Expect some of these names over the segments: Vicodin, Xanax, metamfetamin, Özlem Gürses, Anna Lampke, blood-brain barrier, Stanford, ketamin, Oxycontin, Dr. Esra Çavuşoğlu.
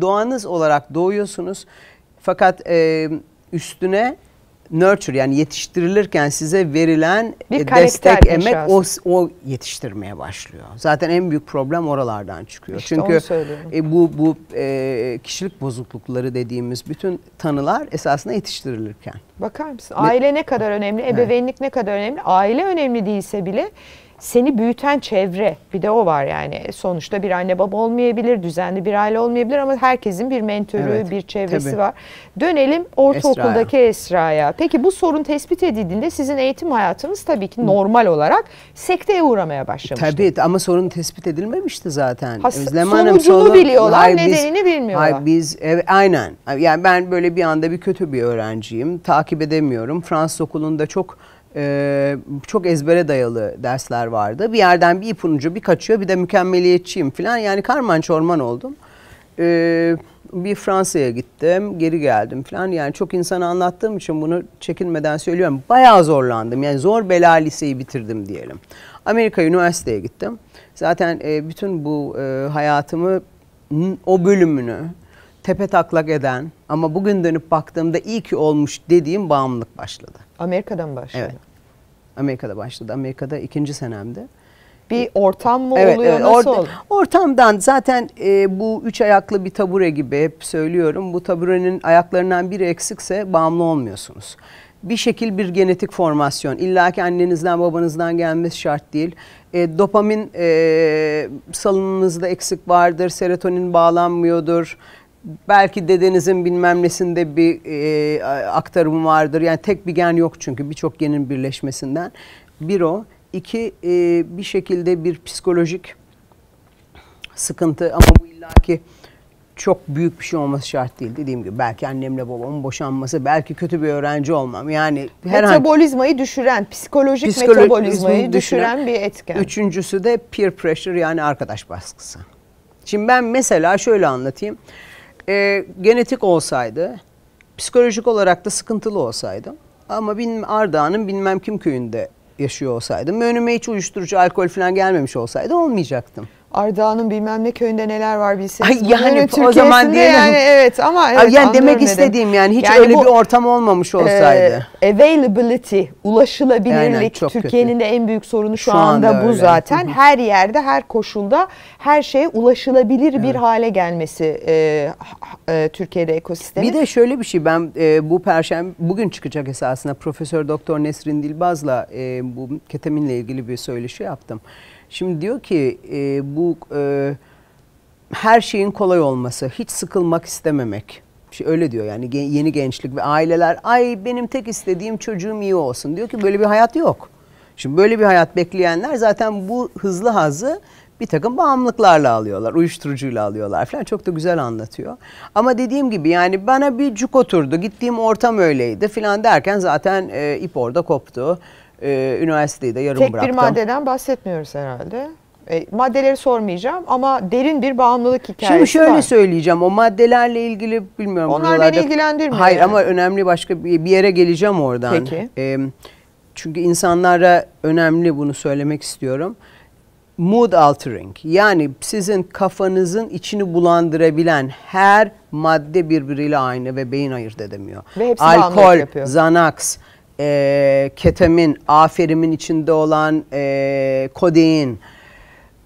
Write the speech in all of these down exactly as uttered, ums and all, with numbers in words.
doğanız olarak doğuyorsunuz. Fakat e, üstüne nurture, yani yetiştirilirken size verilen bir destek, emek o, o yetiştirmeye başlıyor. Zaten en büyük problem oralardan çıkıyor. İşte çünkü e, bu bu e, kişilik bozuklukları dediğimiz bütün tanılar esasında yetiştirilirken. Bakar mısın? Aile ne, ne kadar önemli, ebeveynlik evet. ne kadar önemli. Aile önemli değilse bile seni büyüten çevre, bir de o var yani. Sonuçta bir anne baba olmayabilir, düzenli bir aile olmayabilir ama herkesin bir mentörü, evet, bir çevresi tabii. var. Dönelim ortaokuldaki Esra'ya. Peki bu sorun tespit edildiğinde sizin eğitim hayatınız tabii ki normal olarak sekteye uğramaya başlamıştı. Tabii ama sorun tespit edilmemişti zaten. Has Özlem Hanım, sonucunu sorun, biliyorlar, hayır, nedenini biz, bilmiyorlar. Hayır, biz, evet, aynen. Yani ben böyle bir anda bir kötü bir öğrenciyim, takip edemiyorum. Fransız okulunda çok... Ee, çok ezbere dayalı dersler vardı. Bir yerden bir ipucu, bir kaçıyor, bir de mükemmeliyetçiyim falan. Yani karman çorman oldum. Ee, bir Fransa'ya gittim, geri geldim falan. Yani çok insana anlattığım için bunu çekinmeden söylüyorum. Bayağı zorlandım. Yani zor bela liseyi bitirdim diyelim. Amerika üniversiteye gittim. Zaten e, bütün bu e, hayatımı, o bölümünü tepe taklak eden ama bugün dönüp baktığımda iyi ki olmuş dediğim bağımlılık başladı. Amerika'dan başladı. Evet. Amerika'da başladı. Amerika'da ikinci senemde. Bir ortam mı evet, oluyor? Evet, nasıl or oldu? Ortamdan zaten e, bu üç ayaklı bir tabure gibi hep söylüyorum. Bu taburenin ayaklarından biri eksikse bağımlı olmuyorsunuz. Bir şekil bir genetik formasyon. İlla ki annenizden babanızdan gelmesi şart değil. E, dopamin e, salınımınızda eksik vardır. Serotonin bağlanmıyordur. Belki dedenizin bilmem nesinde bir e, aktarımı vardır. Yani tek bir gen yok çünkü birçok genin birleşmesinden. Bir o. İki e, bir şekilde bir psikolojik sıkıntı ama bu illaki çok büyük bir şey olması şart değil. Dediğim gibi belki annemle babamın boşanması, belki kötü bir öğrenci olmam. Yani metabolizmayı herhangi, düşüren, psikolojik, psikolojik metabolizmayı düşüren, düşüren bir etken. Üçüncüsü de peer pressure, yani arkadaş baskısı. Şimdi ben mesela şöyle anlatayım. E, genetik olsaydı, psikolojik olarak da sıkıntılı olsaydım ama Ardahan'ın bilmem kim köyünde yaşıyor olsaydım, önüme hiç uyuşturucu, alkol falan gelmemiş olsaydı olmayacaktım. Ardahan'ın bilmem ne köyünde neler var bilseniz. Yani o zaman diyelim. Yani, evet, ama evet, yani demek istediğim yani hiç yani öyle bu, bir ortam olmamış olsaydı. E, availability, ulaşılabilirlik yani, Türkiye'nin de en büyük sorunu şu, şu anda, anda bu zaten. Hı-hı. Her yerde, her koşulda her şeye ulaşılabilir evet. bir hale gelmesi e, e, Türkiye'de ekosistemi. Bir de şöyle bir şey, ben e, bu perşembe bugün çıkacak esasında Profesör Doktor Nesrin Dilbaz'la e, bu ketaminle ilgili bir söyleşi yaptım. Şimdi diyor ki e, bu e, her şeyin kolay olması, hiç sıkılmak istememek. Şey öyle diyor yani gen, yeni gençlik ve aileler, ay benim tek istediğim çocuğum iyi olsun. Diyor ki böyle bir hayat yok. Şimdi böyle bir hayat bekleyenler zaten bu hızlı hazı bir takım bağımlılıklarla alıyorlar, uyuşturucuyla alıyorlar falan. Çok da güzel anlatıyor. Ama dediğim gibi yani bana bir cuk oturdu, gittiğim ortam öyleydi falan derken zaten e, ip orada koptu. Ee, üniversiteyi de yarım Tek bıraktım. Tek bir maddeden bahsetmiyoruz herhalde. E, maddeleri sormayacağım ama derin bir bağımlılık hikayesi var. Şimdi şöyle var. söyleyeceğim, o maddelerle ilgili bilmiyorum. Onlar buralarda... beni ilgilendirmiyor. Hayır yani. Ama önemli başka bir, bir yere geleceğim oradan. Peki. E, çünkü insanlara önemli bunu söylemek istiyorum. Mood altering, yani sizin kafanızın içini bulandırabilen her madde birbiriyle aynı ve beyin ayırt edemiyor. Ve hepsi alkol, Xanax, E, ketamin, aferimin içinde olan e, kodein,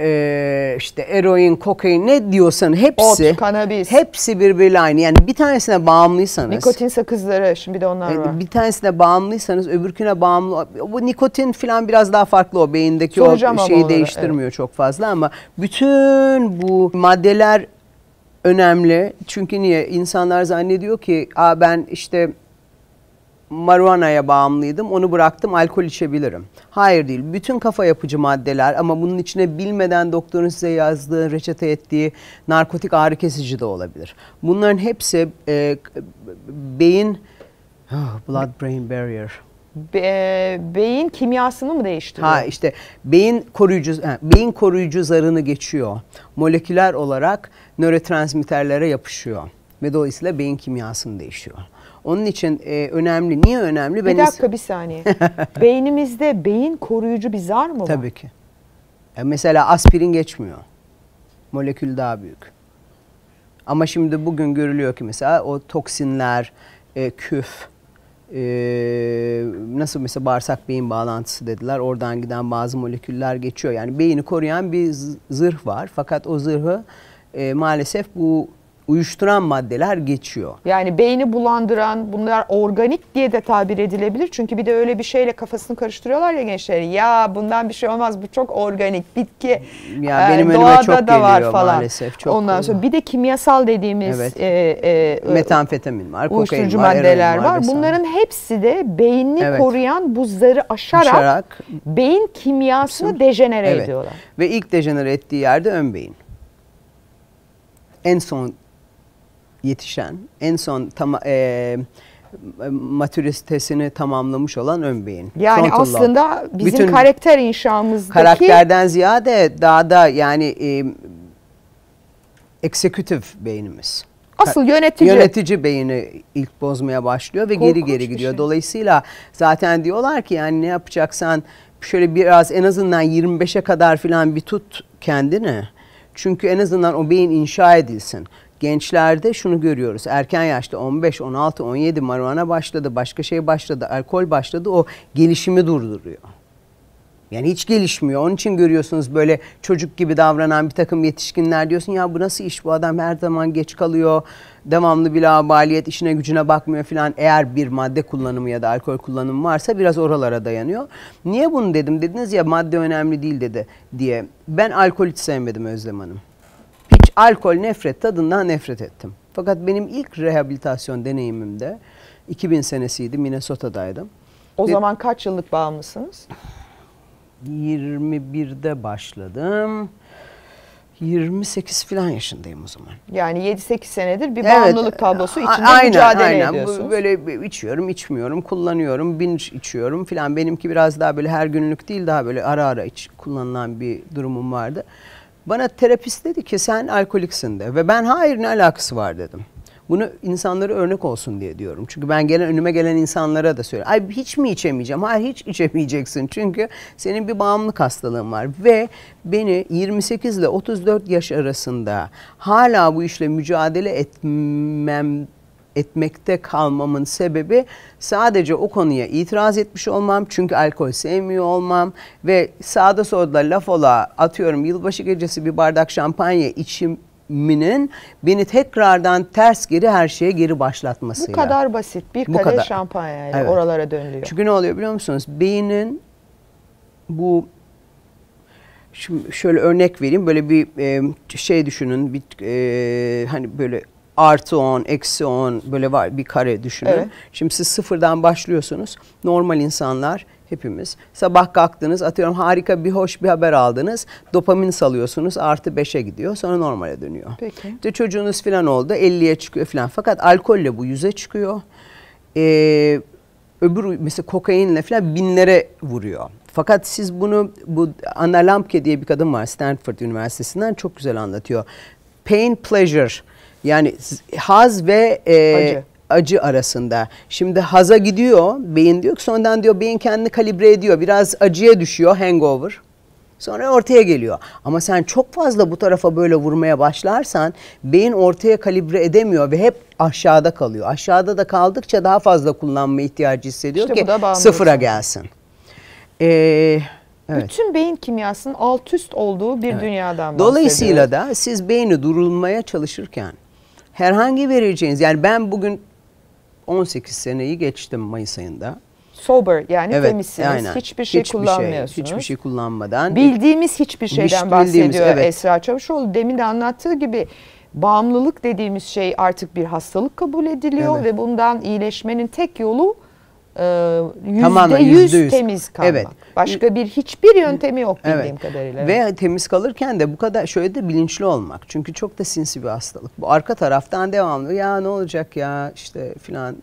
e, işte eroin, kokain, ne diyorsan hepsi, ot, kanabis, hepsi birbiriyle aynı. Yani bir tanesine bağımlıysanız, nikotin sakızları, şimdi bir de onlar var. E, bir tanesine bağımlıysanız öbürküne bağımlı. Bu nikotin falan biraz daha farklı, o beyindeki Soracağım o şeyi değiştirmiyor evet. çok fazla ama bütün bu maddeler önemli. Çünkü niye? İnsanlar zannediyor ki Aa, ben işte marihuana'ya bağımlıydım, onu bıraktım, alkol içebilirim. Hayır değil. Bütün kafa yapıcı maddeler ama bunun içine bilmeden doktorun size yazdığı, reçete ettiği narkotik ağrı kesici de olabilir. Bunların hepsi e, beyin, oh, blood-brain barrier. Be, beyin kimyasını mı değiştiriyor? Ha işte beyin koruyucu, beyin koruyucu zarını geçiyor. Moleküler olarak nörotransmitterlere yapışıyor. Ve dolayısıyla beyin kimyasını değişiyor. Onun için e, önemli. Niye önemli? Bir dakika, bir saniye. Beynimizde beyin koruyucu bir zar mı var? Tabii ki. E, mesela aspirin geçmiyor. Molekül daha büyük. Ama şimdi bugün görülüyor ki mesela o toksinler, e, küf, e, nasıl mesela bağırsak beyin bağlantısı dediler. Oradan giden bazı moleküller geçiyor. Yani beyni koruyan bir zırh var. Fakat o zırhı e, maalesef bu uyuşturan maddeler geçiyor. Yani beyni bulandıran, bunlar organik diye de tabir edilebilir. Çünkü bir de öyle bir şeyle kafasını karıştırıyorlar ya gençleri. Ya bundan bir şey olmaz, bu çok organik, bitki ya benim e, doğada çok da geliyor, var falan. Maalesef, çok ondan geliyor. Sonra bir de kimyasal dediğimiz evet. e, e, metamfetamin var, uyuşturucu kokain var, maddeler var. var. Bunların hepsi de beynini evet. koruyan buzları aşarak, aşarak beyin kimyasını dejenere evet. ediyorlar. Ve ilk dejenere ettiği yerde ön beyin. En son yetişen, en son tam, e, matüritesini tamamlamış olan ön beyin. Yani frontal aslında lobe. Bizim bütün karakter inşamızdaki... Karakterden ziyade daha da yani e, eksekutif beynimiz. Asıl yönetici. Yönetici beyni ilk bozmaya başlıyor ve korkunç geri geri gidiyor. Şey. Dolayısıyla zaten diyorlar ki yani ne yapacaksan şöyle biraz en azından yirmi beşe kadar falan bir tut kendini. Çünkü en azından o beyin inşa edilsin. Gençlerde şunu görüyoruz, erken yaşta on beş, on altı, on yedi marijuana başladı, başka şey başladı, alkol başladı, o gelişimi durduruyor. Yani hiç gelişmiyor, onun için görüyorsunuz böyle çocuk gibi davranan bir takım yetişkinler, diyorsun ya bu nasıl iş, bu adam her zaman geç kalıyor, devamlı bir labaliyet, işine gücüne bakmıyor falan. Eğer bir madde kullanımı ya da alkol kullanımı varsa biraz oralara dayanıyor. Niye bunu dedim, dediniz ya madde önemli değil dedi diye. Ben alkol hiç sevmedim Özlem Hanım. Alkol nefret, tadından nefret ettim. Fakat benim ilk rehabilitasyon deneyimimde iki bin senesiydi, Minnesota'daydım. O Ve zaman kaç yıllık bağımlısınız? yirmi birde başladım. yirmi sekiz falan yaşındayım o zaman. Yani yedi sekiz senedir bir bağımlılık evet, tablosu içinde aynen, mücadele aynen. ediyorsunuz. Böyle içiyorum, içmiyorum, kullanıyorum, binge içiyorum falan. Benimki biraz daha böyle her günlük değil, daha böyle ara ara iç kullanılan bir durumum vardı. Bana terapist dedi ki sen alkoliksin de ve ben hayır ne alakası var dedim. Bunu insanlara örnek olsun diye diyorum. Çünkü ben gelen önüme gelen insanlara da söylüyorum. Ay hiç mi içemeyeceğim? Hayır hiç içemeyeceksin. Çünkü senin bir bağımlılık hastalığın var. Ve beni yirmi sekiz ile otuz dört yaş arasında hala bu işle mücadele etmem, etmekte kalmamın sebebi sadece o konuya itiraz etmiş olmam, çünkü alkol sevmiyor olmam ve sağda solda laf ola atıyorum yılbaşı gecesi bir bardak şampanya içiminin beni tekrardan ters geri her şeye geri başlatmasıyla. Bu kadar basit bir bu kadeh kadar. şampanyayla evet. oralara dönülüyor. Çünkü ne oluyor biliyor musunuz? Beynin bu... Şimdi şöyle örnek vereyim, böyle bir şey düşünün, bir hani böyle artı on, eksi on böyle var bir kare düşünün. Evet. Şimdi siz sıfırdan başlıyorsunuz. Normal insanlar hepimiz. Sabah kalktınız, atıyorum harika bir hoş bir haber aldınız. Dopamin salıyorsunuz, artı beşe gidiyor. Sonra normale dönüyor. Peki. İşte çocuğunuz falan oldu, elliye çıkıyor falan. Fakat alkolle bu yüze çıkıyor. Ee, öbür mesela kokainle falan binlere vuruyor. Fakat siz bunu, bu Anna Lampke diye bir kadın var Stanford Üniversitesi'nden, çok güzel anlatıyor. Pain pleasure. Yani haz ve e, acı. acı arasında. Şimdi haza gidiyor, beyin diyor ki sonradan diyor beyin kendini kalibre ediyor. Biraz acıya düşüyor, hangover. Sonra ortaya geliyor. Ama sen çok fazla bu tarafa böyle vurmaya başlarsan beyin ortaya kalibre edemiyor ve hep aşağıda kalıyor. Aşağıda da kaldıkça daha fazla kullanma ihtiyacı hissediyor işte ki sıfıra gelsin. Eee... Evet. Bütün beyin kimyasının alt üst olduğu bir evet. dünyadan bahsediyoruz. Dolayısıyla da siz beyni durulmaya çalışırken herhangi vereceğiniz, yani ben bugün on sekiz seneyi geçtim Mayıs ayında. Sober yani evet, temizsiniz, aynen. hiçbir şey hiçbir kullanmıyorsunuz. Şey, hiçbir şey kullanmadan. Bildiğimiz hiçbir şeyden bahsediyor evet. Esra Çavuşoğlu. Demin de anlattığı gibi bağımlılık dediğimiz şey artık bir hastalık kabul ediliyor evet. ve bundan iyileşmenin tek yolu yüzde yüz temiz kalmak. Evet. Başka bir hiçbir yöntemi yok bildiğim evet. kadarıyla. Ve temiz kalırken de bu kadar şöyle de bilinçli olmak. Çünkü çok da sinsi bir hastalık. Bu arka taraftan devamlı ya ne olacak ya işte filan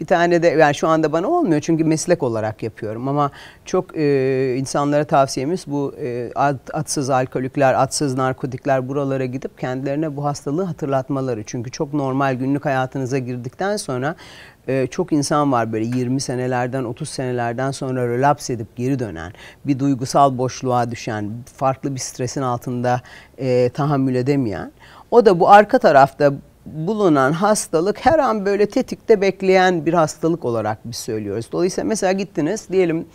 bir tane de yani şu anda bana olmuyor çünkü meslek olarak yapıyorum ama çok e, insanlara tavsiyemiz bu e, atsız alkolikler, atsız narkotikler buralara gidip kendilerine bu hastalığı hatırlatmaları. Çünkü çok normal günlük hayatınıza girdikten sonra Ee, çok insan var böyle yirmi senelerden otuz senelerden sonra relaps edip geri dönen, bir duygusal boşluğa düşen, farklı bir stresin altında e, tahammül edemeyen. O da bu arka tarafta bulunan hastalık her an böyle tetikte bekleyen bir hastalık olarak biz söylüyoruz. Dolayısıyla mesela gittiniz diyelim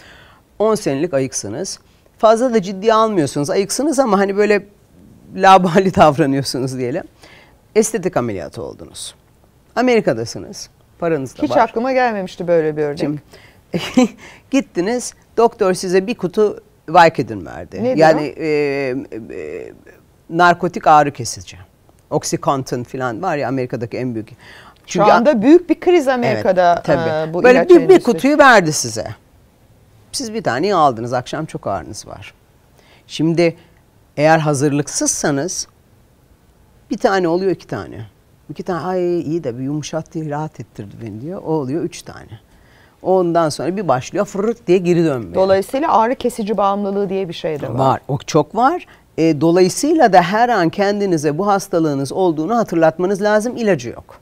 on senelik ayıksınız. Fazla da ciddiye almıyorsunuz. Ayıksınız ama hani böyle labali davranıyorsunuz diyelim. Estetik ameliyatı oldunuz. Amerika'dasınız. Paranız da var. Hiç aklıma gelmemişti böyle bir örnek. Şimdi, gittiniz, doktor size bir kutu Vicodin verdi. Nedir yani e, e, narkotik ağrı kesici. Oxycontin falan var ya, Amerika'daki en büyük. Çünkü şu anda büyük bir kriz Amerika'da. Evet, e, bu böyle bir, bir kutuyu verdi size. Siz bir taneyi aldınız, akşam çok ağrınız var. Şimdi eğer hazırlıksızsanız bir tane oluyor iki tane. İki tane ay iyi de bir yumuşattı, rahat ettirdi beni diyor. O oluyor üç tane. Ondan sonra bir başlıyor fırırt diye geri dönmeye. Dolayısıyla ağrı kesici bağımlılığı diye bir şey de var. Var, o çok var. E, dolayısıyla da her an kendinize bu hastalığınız olduğunu hatırlatmanız lazım. İlacı yok.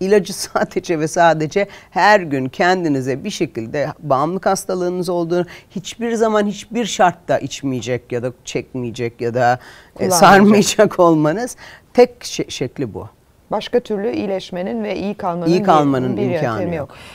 İlacı sadece ve sadece her gün kendinize bir şekilde bağımlılık hastalığınız olduğunu, hiçbir zaman hiçbir şartta içmeyecek ya da çekmeyecek ya da e, sarmayacak olmanız tek şekli bu. Başka türlü iyileşmenin ve iyi kalmanın, iyi kalmanın bir, bir imkanı yöntemi yok. yok.